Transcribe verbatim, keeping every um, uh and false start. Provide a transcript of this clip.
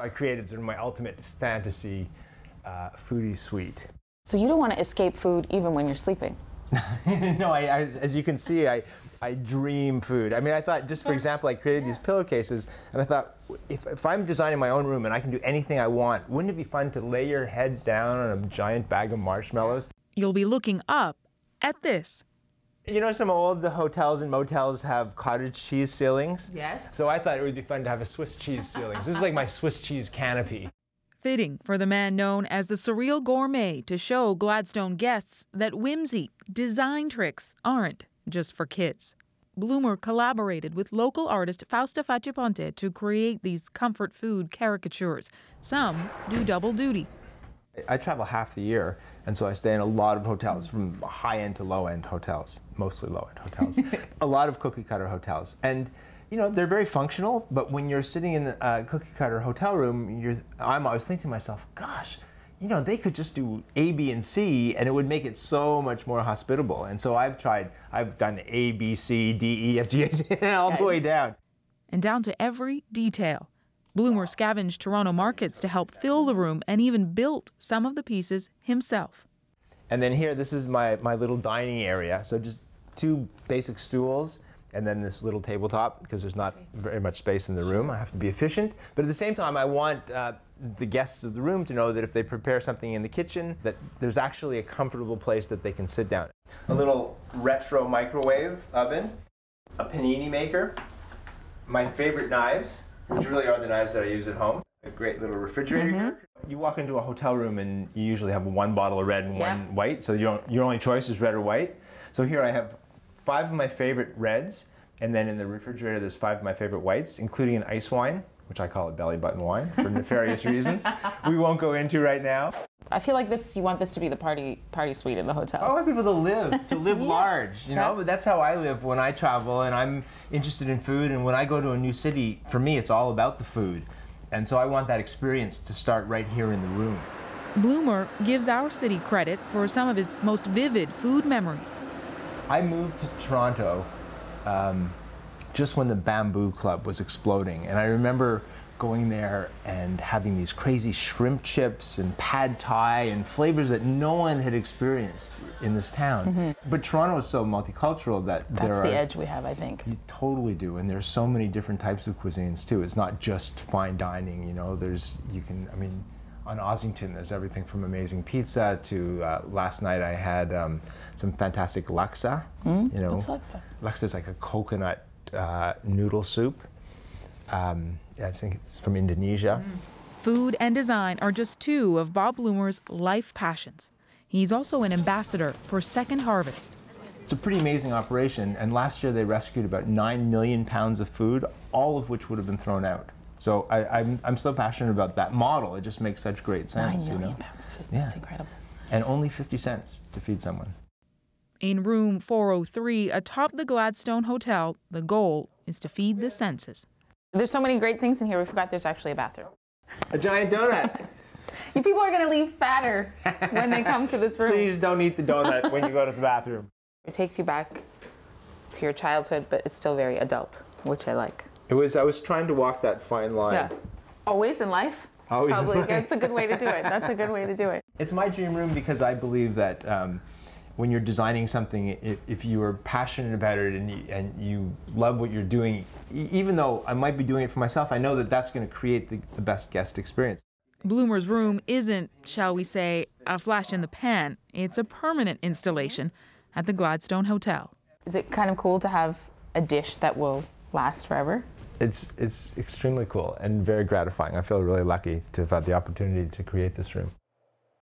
I created sort of my ultimate fantasy uh, foodie suite. So you don't want to escape food even when you're sleeping? No, I, I, as you can see, I, I dream food. I mean, I thought, just for example, I created yeah. these pillowcases, and I thought, if, if I'm designing my own room and I can do anything I want, wouldn't it be fun to lay your head down on a giant bag of marshmallows? You'll be looking up at this. You know, some old hotels and motels have cottage cheese ceilings? Yes. So I thought it would be fun to have a Swiss cheese ceiling. This is like my Swiss cheese canopy. Fitting for the man known as the Surreal Gourmet to show Gladstone guests that whimsy, design tricks aren't just for kids. Blumer collaborated with local artist Fausta Faciponte to create these comfort food caricatures. Some do double duty. I travel half the year, and so I stay in a lot of hotels, from high-end to low-end hotels, mostly low-end hotels, a lot of cookie-cutter hotels. And, you know, they're very functional, but when you're sitting in a cookie-cutter hotel room, you're, I'm always thinking to myself, gosh, you know, they could just do A, B, and C, and it would make it so much more hospitable. And so I've tried, I've done A, B, C, D, E, F, G, H, all the way down. And down to every detail. Blumer scavenged Toronto markets to help fill the room and even built some of the pieces himself. And then here, this is my, my little dining area. So just two basic stools and then this little tabletop, because there's not very much space in the room. I have to be efficient. But at the same time, I want uh, the guests of the room to know that if they prepare something in the kitchen, that there's actually a comfortable place that they can sit down. A little retro microwave oven, a panini maker, my favorite knives, which really are the knives that I use at home. A great little refrigerator. Mm-hmm. You walk into a hotel room and you usually have one bottle of red and yeah. one white, so you don't, your only choice is red or white. So here I have five of my favorite reds, and then in the refrigerator there's five of my favorite whites, including an ice wine, which I call a belly button wine for nefarious reasons. We won't go into right now. I feel like this, you want this to be the party party suite in the hotel. I want people to live, to live yeah. large, you know? But that's how I live when I travel and I'm interested in food, and when I go to a new city, for me it's all about the food. And so I want that experience to start right here in the room. Blumer gives our city credit for some of his most vivid food memories. I moved to Toronto um, just when the Bamboo Club was exploding, and I remember going there and having these crazy shrimp chips and pad thai and flavors that no one had experienced in this town. Mm-hmm. But Toronto is so multicultural that That's there are... That's the edge we have, I think. You totally do, and there's so many different types of cuisines too. It's not just fine dining, you know, there's, you can, I mean, on Ossington there's everything from amazing pizza to, uh, last night I had um, some fantastic laksa. Mm? You know, what's laksa? Laksa is like a coconut uh, noodle soup. Um, I think it's from Indonesia. Mm. Food and design are just two of Bob Blumer's life passions. He's also an ambassador for Second Harvest. It's a pretty amazing operation, and last year they rescued about nine million pounds of food, all of which would have been thrown out. So I, I'm, I'm so passionate about that model. It just makes such great sense. Nine million you know? pounds of food, yeah. That's incredible. And only fifty cents to feed someone. In room four oh three atop the Gladstone Hotel, the goal is to feed the senses. There's so many great things in here. We forgot there's actually a bathroom. A giant donut. You people are going to leave fatter when they come to this room. Please don't eat the donut when you go to the bathroom. It takes you back to your childhood, but it's still very adult, which I like. It was, I was trying to walk that fine line. Yeah. Always in life. Always probably. In life. That's a good way to do it. That's a good way to do it. It's my dream room because I believe that um, when you're designing something, if, if you are passionate about it and you, and you love what you're doing, e even though I might be doing it for myself, I know that that's going to create the, the best guest experience. Blumer's room isn't, shall we say, a flash in the pan. It's a permanent installation at the Gladstone Hotel. Is it kind of cool to have a dish that will last forever? It's, it's extremely cool and very gratifying. I feel really lucky to have had the opportunity to create this room.